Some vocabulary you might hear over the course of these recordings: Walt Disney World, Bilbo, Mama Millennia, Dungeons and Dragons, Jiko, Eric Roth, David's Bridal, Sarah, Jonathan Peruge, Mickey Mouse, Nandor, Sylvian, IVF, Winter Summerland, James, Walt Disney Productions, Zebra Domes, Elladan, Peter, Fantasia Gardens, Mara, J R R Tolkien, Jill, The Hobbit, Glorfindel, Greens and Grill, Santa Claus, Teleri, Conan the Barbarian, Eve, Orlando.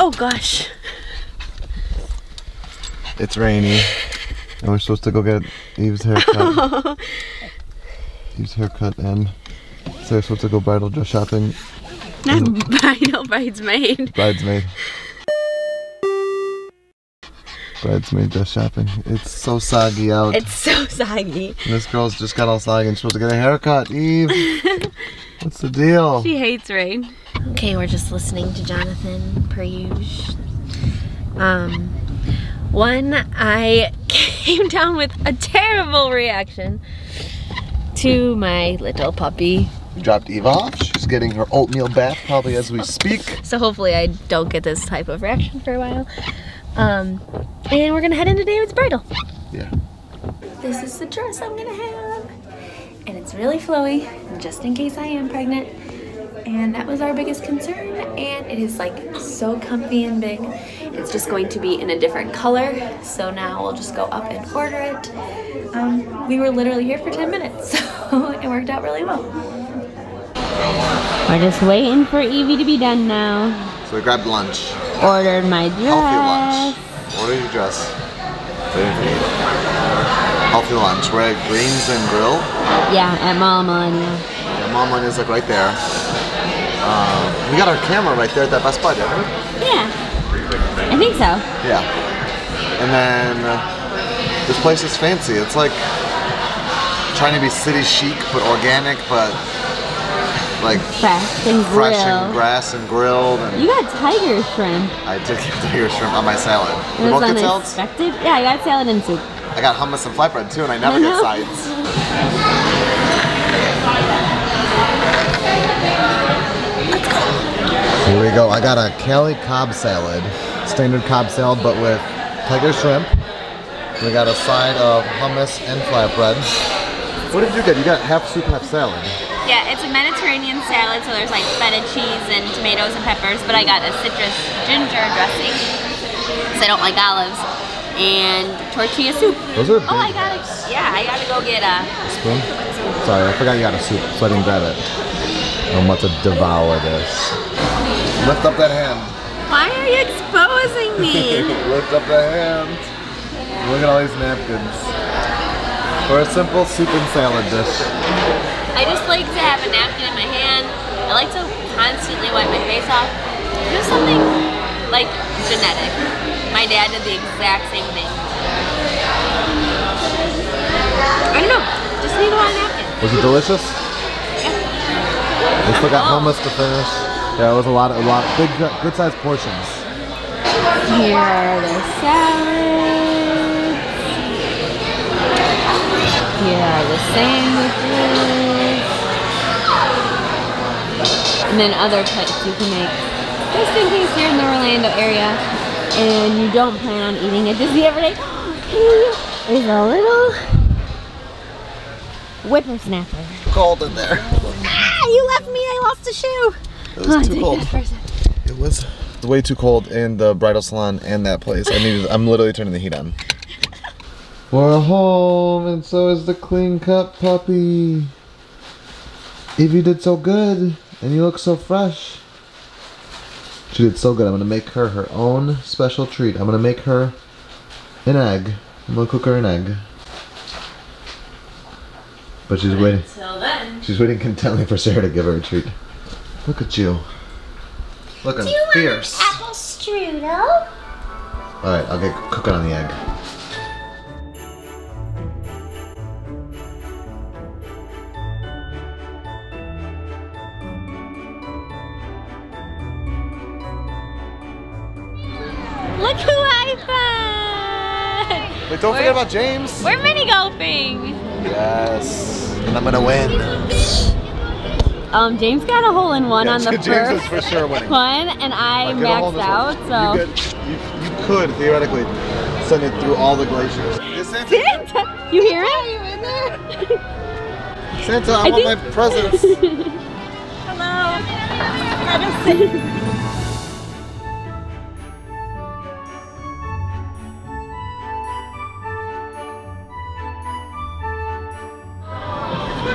Oh gosh. It's rainy. And we're supposed to go get Eve's haircut. Eve's haircut and Sarah's supposed to go bridal dress shopping. Not bridal, bridesmaid. Bridesmaid. Bridesmaid dress shopping. It's so soggy out. It's so soggy. And this girl's just got all soggy and supposed to get a haircut. Eve, what's the deal? She hates rain. Okay, we're just listening to Jonathan Peruge. One, I came down with a terrible reaction to my little puppy. You dropped Eve off. She's getting her oatmeal bath probably as we speak. So hopefully I don't get this type of reaction for a while. And we're gonna head into David's Bridal. Yeah. This is the dress I'm gonna have. And it's really flowy, just in case I am pregnant. And that was our biggest concern, and it is like so comfy and big. It's just going to be in a different color, so now we'll just go up and order it. We were literally here for 10 minutes, so it worked out really well. We're just waiting for Evie to be done now. So we grabbed lunch. Ordered my dress. Healthy lunch. Order your dress. Healthy lunch. We're at Greens and Grill. Yeah, at Mama Millennia. Yeah, Mama Millennia's like right there. We got our camera right there at that Best Buy, didn't we? Yeah, I think so. Yeah, and then this place is fancy. It's like trying to be city chic, but organic, but like fresh and grass and grilled. And you got tiger shrimp. I did get tiger shrimp on my salad. It was unexpected. Yeah, I got salad and soup. I got hummus and flatbread too, and I never get sides. Here we go. I got a Cali Cobb salad, standard Cobb salad, but with tiger shrimp. We got a side of hummus and flatbread. What did you get? You got half soup, half salad. Yeah, it's a Mediterranean salad, so there's like feta cheese and tomatoes and peppers, but I got a citrus ginger dressing, because I don't like olives, and tortilla soup. Those are big. Oh, I gotta go get a spoon. Sorry, I forgot you got a soup, so I didn't grab it. I'm about to devour this. Lift up that hand. Why are you exposing me? Lift up that hand. Look at all these napkins. For a simple soup and salad dish. I just like to have a napkin in my hand. I like to constantly wipe my face off. There's something like genetic. My dad did the exact same thing. I don't know. Just need a lot of napkins. Was it delicious? Yeah. We still got hummus to finish. Yeah, it was a lot, big, good sized portions. Here are the salads. Here are the sandwiches. And then other cuts you can make, just in case you're in the Orlando area and you don't plan on eating at Disney every day. There's a little whippersnapper. Cold in there. Ah, you left me, I lost a shoe. It was too cold. It was way too cold in the bridal salon and that place. I'm literally turning the heat on. We're home, and so is the clean cut puppy. Evie did so good, and you look so fresh. She did so good. I'm gonna make her her own special treat. I'm gonna make her an egg. I'm gonna cook her an egg. But she's waiting. Until then. She's waiting contently for Sarah to give her a treat. Look at you. Looking fierce. Want an apple strudel? Alright, I'll get cooking on the egg. Look who I found! Wait, don't forget about James. We're mini golfing. Yes. And I'm gonna win. James got a hole-in-one on the James first is for sure winning. One, and I maxed out, so... You could, theoretically, send it through all the glaciers. Santa! You hear it? Are you in there? Santa, I want my presents! Hello! Let us see.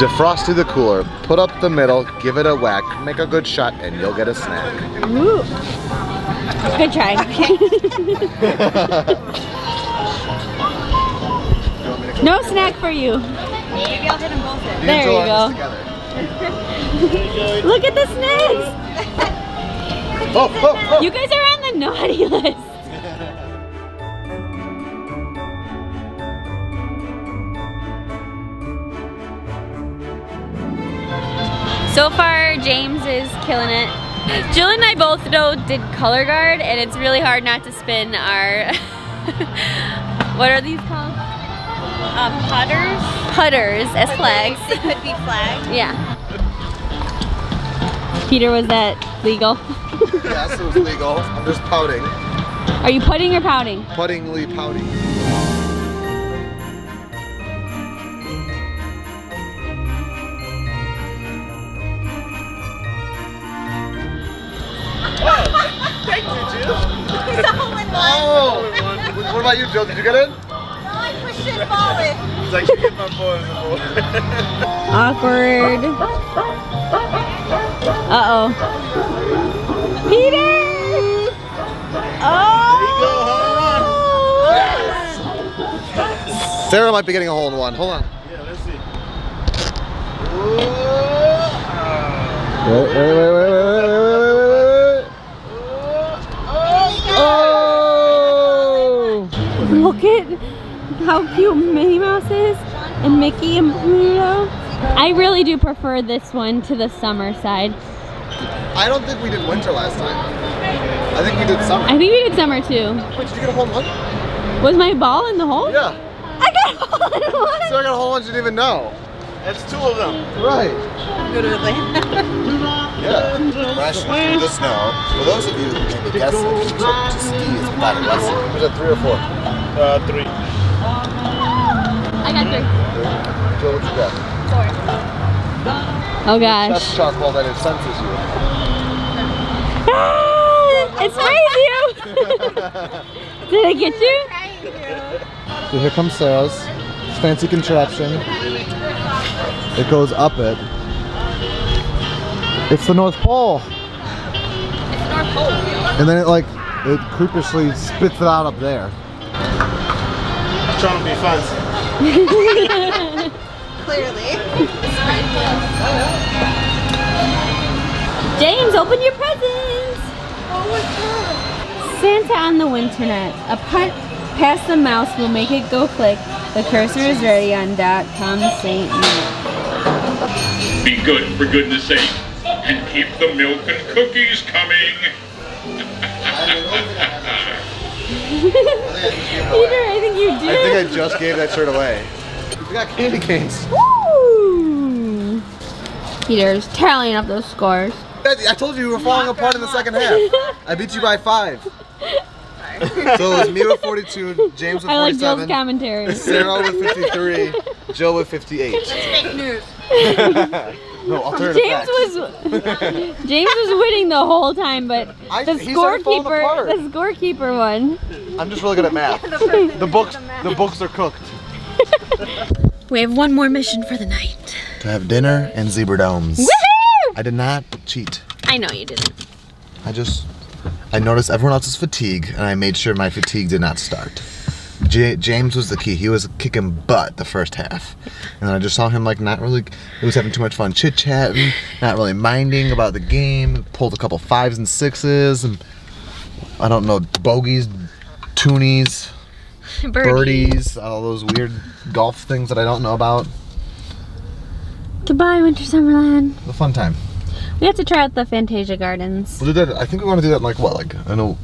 Defrosted the cooler, put up the middle, give it a whack, make a good shot, and you'll get a snack. Ooh. Good try. No snack for you. Maybe I'll hit them both in. There you go. Look at the snacks. Oh, oh, oh. You guys are on the naughty list. So far, James is killing it. Jill and I both did color guard, and it's really hard not to spin our, what are these called? Putters. Putters as flags. They could be flags. Yeah. Peter, was that legal? Yes, it was legal. I'm just pouting. Are you putting or pouting? Puttingly pouting. Oh! What about you, Jill? Did you get in? No, I pushed it forward. It's like she hit my ball in the ball. Awkward. Uh-oh. Peter! Oh! There you go, yes. Sarah might be getting a hole in one. Hold on. Yeah, let's see. Wait. Look at how cute Minnie Mouse is, and Mickey and Pluto. I really do prefer this one to the summer side. I don't think we did winter last time. I think we did summer. I think we did summer too. Wait, did you get a hole in one? Was my ball in the hole? Yeah. I got a hole in one! So I got a hole in one, you didn't even know. That's two of them. Right. Good at Atlanta. Yeah. Rationally through the snow. For those of you who can be guessing, if you took to ski is not a lesson. Was it 3 or 4? 3. I got 3. Joe, what you got? 4. Oh gosh. That's charcoal that it senses you. Ah, it sprays you! Did it get you? So here comes Sarah's fancy contraption. It goes up it. It's the North Pole. It's the North Pole. And then it creepishly spits it out up there. I'm trying to be fun. Clearly. James, open your presents. Oh my God. Santa on the winter night. A punt past the mouse will make it go click. The cursor is ready on .com St. Nick. Be good, for goodness sake, and keep the milk and cookies coming. Peter, I think you did. I think I just gave that shirt away. We got candy canes. Woo! Peter's tallying up those scores. I told you we were falling apart in the second half. I beat you by 5. So it was me with 42, James with 47. I like Jill's commentary. Sarah with 53, Jill with 58. That's fake news. No, alternative James was winning the whole time, but the scorekeeper won. I'm just really good at math. The books are cooked. We have one more mission for the night. To have dinner and Zebra Domes. Woohoo! I did not cheat. I know you didn't. I noticed everyone else's fatigue, and I made sure my fatigue did not start. James was the key. He was kicking butt the first half. And then I just saw him not really, he was having too much fun chit-chatting, not really minding about the game, pulled a couple 5s and 6s, and I don't know, bogeys, toonies, birdies, all those weird golf things that I don't know about. Goodbye, Winter Summerland. It was a fun time. We have to try out the Fantasia Gardens. We'll do that. I think we want to do that in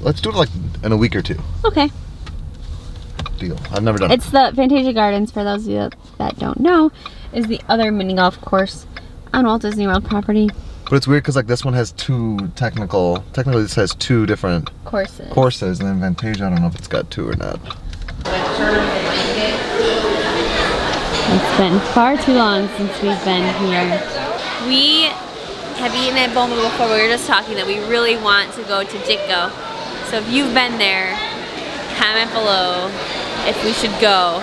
let's do it in a week or 2. Okay. Deal. I've never done it. It's the Fantasia Gardens, for those of you that don't know, is the other mini golf course on Walt Disney World property. But it's weird because this one has 2 technically this has 2 different courses, and then Fantasia, I don't know if it's got 2 or not. It's been far too long since we've been here. We have eaten at Boma before. We were just talking that we really want to go to Jiko. So if you've been there, comment below if we should go,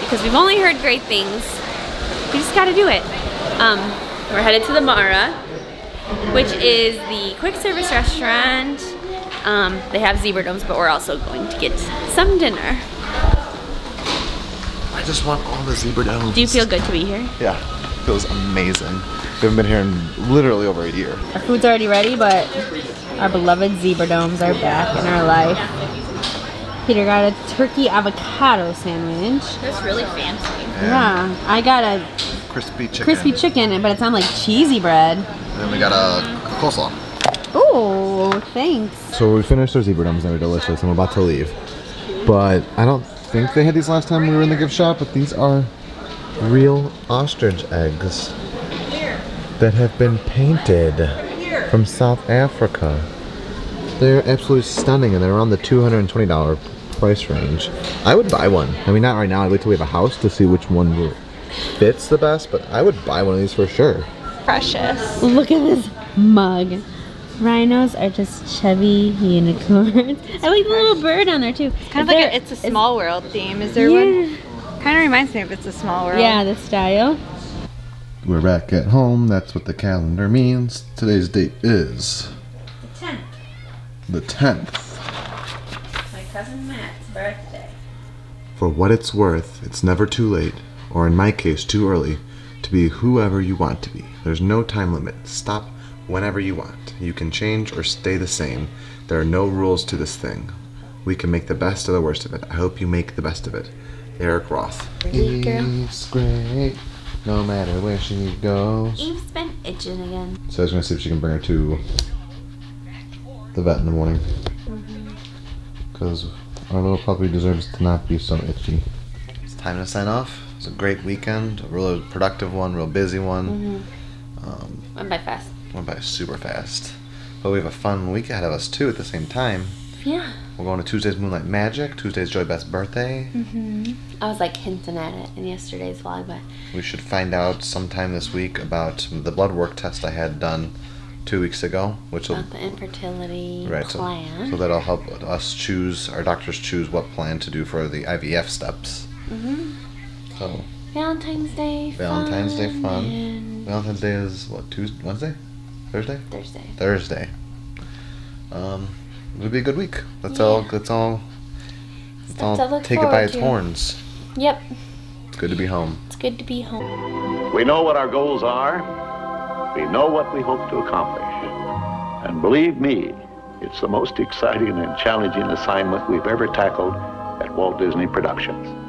because we've only heard great things. We just gotta do it. We're headed to the Mara, which is the quick service restaurant. They have Zebra Domes, but we're also going to get some dinner. I just want all the Zebra Domes. Do you feel good to be here? Yeah, feels amazing. We haven't been here in literally over a year. Our food's already ready, but our beloved Zebra Domes are back in our life. Peter got a turkey avocado sandwich. That's really fancy. Yeah, I got a crispy chicken, but it's on like cheesy bread. And then we got a coleslaw. Oh, thanks. So we finished our Zebra Domes, they were delicious, and we're about to leave. But I don't think they had these last time we were in the gift shop, but these are real ostrich eggs that have been painted from South Africa. They're absolutely stunning, and they're around the $220 price range. I would buy one. I mean, not right now, I'd wait till we have a house to see which one fits the best, but I would buy one of these for sure. Precious. Look at this mug. Rhinos are just chubby unicorns. I like the little bird on there too. It's kind of like a It's a Small World theme. Is there one? Kind of reminds me of It's a Small World. Yeah, the style. We're back at home. That's what the calendar means. Today's date is... the 10th. The 10th. My cousin Matt's birthday. For what it's worth, it's never too late, or in my case, too early, to be whoever you want to be. There's no time limit. Stop whenever you want. You can change or stay the same. There are no rules to this thing. We can make the best of the worst of it. I hope you make the best of it. Eric Roth. Eve's great, no matter where she goes. Eve's been itching again. So I was gonna see if she can bring her to the vet in the morning. Because our little puppy deserves to not be so itchy. It's time to sign off. It's a great weekend, a real productive one, real busy one. Went by fast. Went by super fast. But we have a fun week ahead of us too at the same time. Yeah. We're going to Tuesday's Moonlight Magic, Tuesday's Joy Beth's birthday. I was like hinting at it in yesterday's vlog, but... we should find out sometime this week about the blood work test I had done 2 weeks ago, which will... about the infertility plan. So that'll help us choose, our doctors choose what plan to do for the IVF steps. So... Valentine's Day fun. Valentine's Day fun. And Valentine's Day is what, Tuesday, Wednesday? Thursday? Thursday. Thursday. It'll be a good week. That's all. Take it by its horns. Yep. It's good to be home. It's good to be home. We know what our goals are. We know what we hope to accomplish. And believe me, it's the most exciting and challenging assignment we've ever tackled at Walt Disney Productions.